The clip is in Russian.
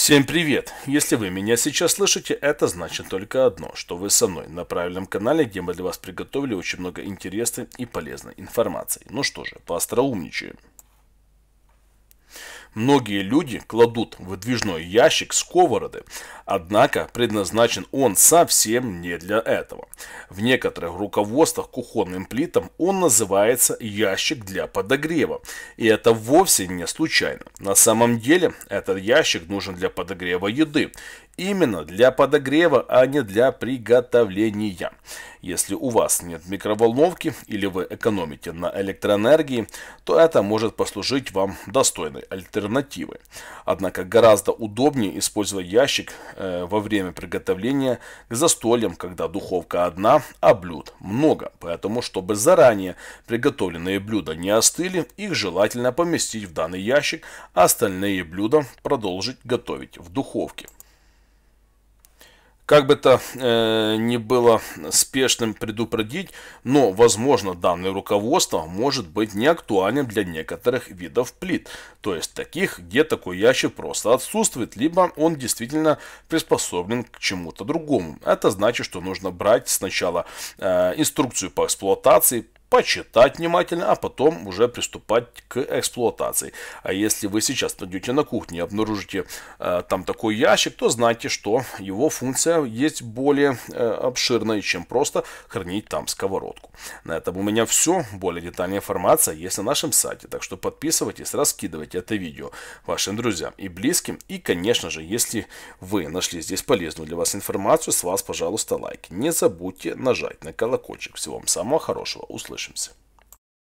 Всем привет! Если вы меня сейчас слышите, это значит только одно, что вы со мной на правильном канале, где мы для вас приготовили очень много интересной и полезной информации. Ну что же, поостроумничаем. Многие люди кладут в выдвижной ящик сковороды, однако предназначен он совсем не для этого. В некоторых руководствах к кухонным плитам он называется ящик для подогрева, и это вовсе не случайно. На самом деле этот ящик нужен для подогрева еды. Именно для подогрева, а не для приготовления. Если у вас нет микроволновки или вы экономите на электроэнергии, то это может послужить вам достойной альтернативой. Однако гораздо удобнее использовать ящик во время приготовления к застольям, когда духовка одна, а блюд много. Поэтому, чтобы заранее приготовленные блюда не остыли, их желательно поместить в данный ящик, а остальные блюда продолжить готовить в духовке. Как бы то ни было спешным предупредить, но, возможно, данное руководство может быть неактуальным для некоторых видов плит. То есть таких, где такой ящик просто отсутствует, либо он действительно приспособлен к чему-то другому. Это значит, что нужно брать сначала инструкцию по эксплуатации, почитать внимательно, а потом уже приступать к эксплуатации. А если вы сейчас придете на кухню и обнаружите там такой ящик, то знайте, что его функция есть более обширная, чем просто хранить там сковородку. На этом у меня все. Более детальная информация есть на нашем сайте, так что подписывайтесь, раскидывайте это видео вашим друзьям и близким. И, конечно же, если вы нашли здесь полезную для вас информацию, с вас, пожалуйста, лайк. Не забудьте нажать на колокольчик. Всего вам самого хорошего. Услышимся.